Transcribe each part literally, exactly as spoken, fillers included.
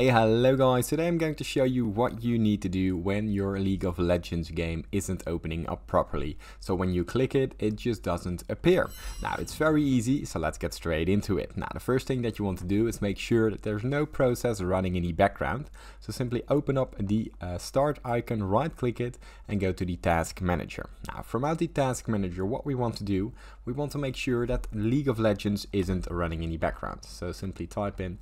Hey, hello guys, today I'm going to show you what you need to do when your League of Legends game isn't opening up properly. So when you click it, it just doesn't appear. Now it's very easy, so let's get straight into it. Now the first thing that you want to do is make sure that there's no process running in the background. So simply open up the uh, start icon, right click it and go to the task manager. Now from out the task manager, what we want to do, we want to make sure that League of Legends isn't running in the background. So simply type in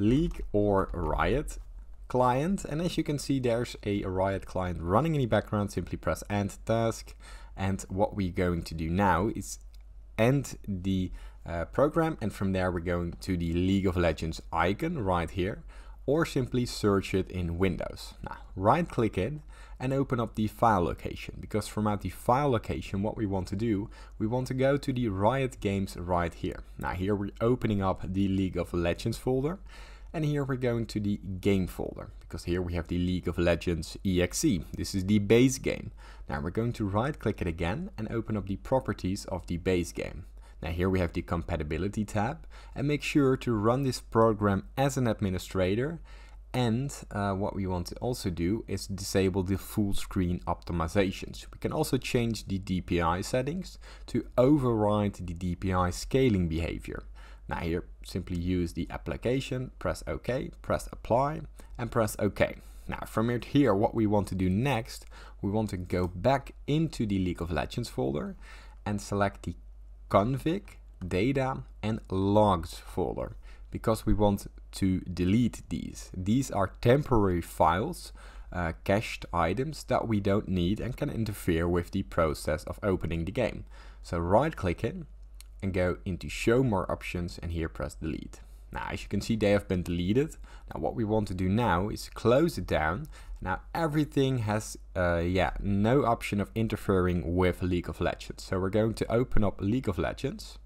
League or Riot client, and as you can see there's a Riot client running in the background. Simply press end task, and what we're going to do now is end the uh, program, and from there we're going to the League of Legends icon right here, or simply search it in Windows. Now right click it and open up the file location, because from out the file location what we want to do, we want to go to the Riot Games right here. Now here we're opening up the League of Legends folder, and here we're going to the game folder, because here we have the League of Legends E X E. This is the base game. Now we're going to right click it again and open up the properties of the base game. Now here we have the compatibility tab, and make sure to run this program as an administrator, and uh, what we want to also do is disable the full screen optimizations. We can also change the D P I settings to override the D P I scaling behavior. Now here simply use the application, press OK, press apply and press OK. Now from here what we want to do next, we want to go back into the League of Legends folder and select the config, data and logs folder, because we want to delete these. These are temporary files, uh, cached items that we don't need and can interfere with the process of opening the game. So right click it and go into show more options, and here press delete. Now as you can see they have been deleted. Now what we want to do now is close it down. Now everything has uh, yeah, no option of interfering with League of Legends. So we're going to open up League of Legends.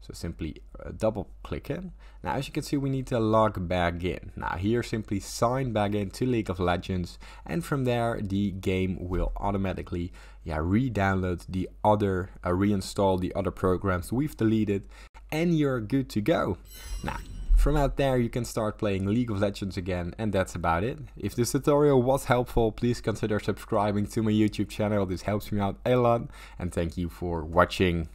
So simply uh, double click in. Now as you can see we need to log back in. Now here simply sign back in to League of Legends, and from there the game will automatically yeah, re-download the other, uh, reinstall the other programs we've deleted, and you're good to go. Now from out there you can start playing League of Legends again, and that's about it. If this tutorial was helpful, please consider subscribing to my YouTube channel. This helps me out a lot, and thank you for watching.